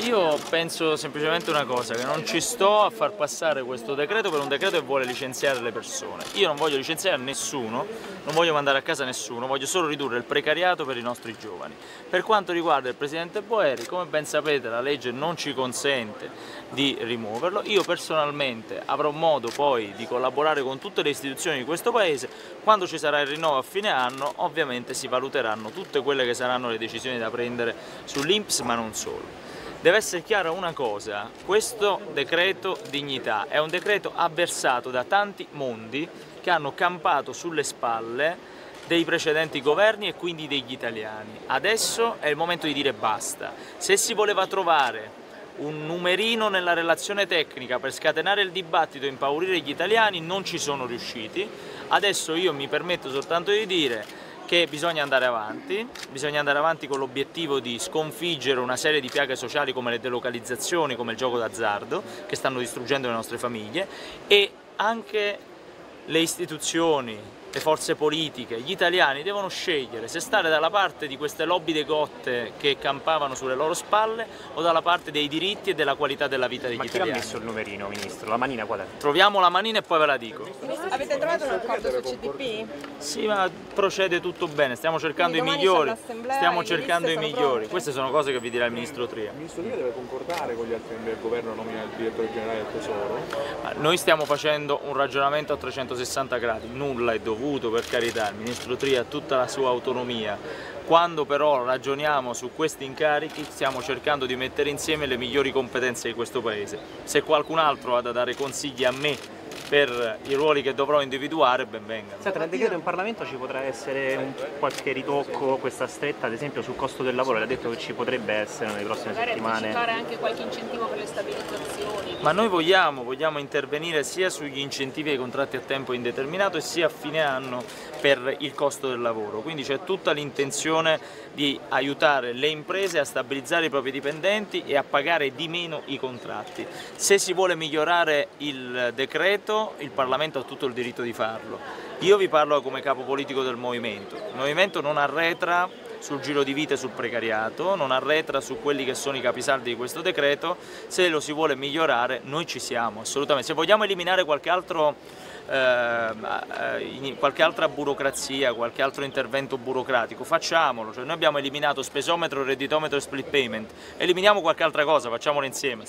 Io penso semplicemente una cosa, che non ci sto a far passare questo decreto per un decreto che vuole licenziare le persone. Io non voglio licenziare nessuno, non voglio mandare a casa nessuno, voglio solo ridurre il precariato per i nostri giovani. Per quanto riguarda il Presidente Boeri, come ben sapete la legge non ci consente di rimuoverlo. Io personalmente avrò modo poi di collaborare con tutte le istituzioni di questo Paese. Quando ci sarà il rinnovo a fine anno ovviamente si valuteranno tutte quelle che saranno le decisioni da prendere sull'INPS, ma non solo. Deve essere chiara una cosa, questo decreto dignità è un decreto avversato da tanti mondi che hanno campato sulle spalle dei precedenti governi e quindi degli italiani. Adesso è il momento di dire basta. Se si voleva trovare un numerino nella relazione tecnica per scatenare il dibattito e impaurire gli italiani, non ci sono riusciti. Adesso io mi permetto soltanto di dire che bisogna andare avanti con l'obiettivo di sconfiggere una serie di piaghe sociali come le delocalizzazioni, come il gioco d'azzardo, che stanno distruggendo le nostre famiglie, e anche le istituzioni, le forze politiche, gli italiani devono scegliere se stare dalla parte di queste lobby decotte che campavano sulle loro spalle o dalla parte dei diritti e della qualità della vita degli italiani. Ma chi ha messo il numerino, Ministro? La manina qual è? Troviamo la manina e poi ve la dico. Avete trovato un accordo su Cdp? Sì, ma procede tutto bene, stiamo cercando i migliori, queste sono cose che vi dirà il Ministro Tria. Il Ministro Tria deve concordare con gli altri membri del Governo, nomina il Direttore Generale del Tesoro? Noi stiamo facendo un ragionamento a 360 gradi, nulla è dovuto. Per carità, il Ministro Tria ha tutta la sua autonomia. Quando però ragioniamo su questi incarichi stiamo cercando di mettere insieme le migliori competenze di questo Paese. Se qualcun altro ha da dare consigli a me per i ruoli che dovrò individuare, ben venga. Senta, nel decreto in Parlamento ci potrà essere qualche ritocco, questa stretta ad esempio sul costo del lavoro, l'ha detto che ci potrebbe essere nelle prossime settimane. Magari anticipare anche qualche incentivo per le stabilizzazioni. Ma noi vogliamo intervenire sia sugli incentivi ai contratti a tempo indeterminato e sia a fine anno per il costo del lavoro, quindi c'è tutta l'intenzione di aiutare le imprese a stabilizzare i propri dipendenti e a pagare di meno i contratti. Se si vuole migliorare il decreto, il Parlamento ha tutto il diritto di farlo. Io vi parlo come capo politico del Movimento. Il Movimento non arretra sul giro di vite e sul precariato, non arretra su quelli che sono i capisaldi di questo decreto. Se lo si vuole migliorare noi ci siamo, assolutamente. Se vogliamo eliminare qualche altra burocrazia, qualche altro intervento burocratico, facciamolo. Cioè, noi abbiamo eliminato spesometro, redditometro e split payment, eliminiamo qualche altra cosa, facciamolo insieme.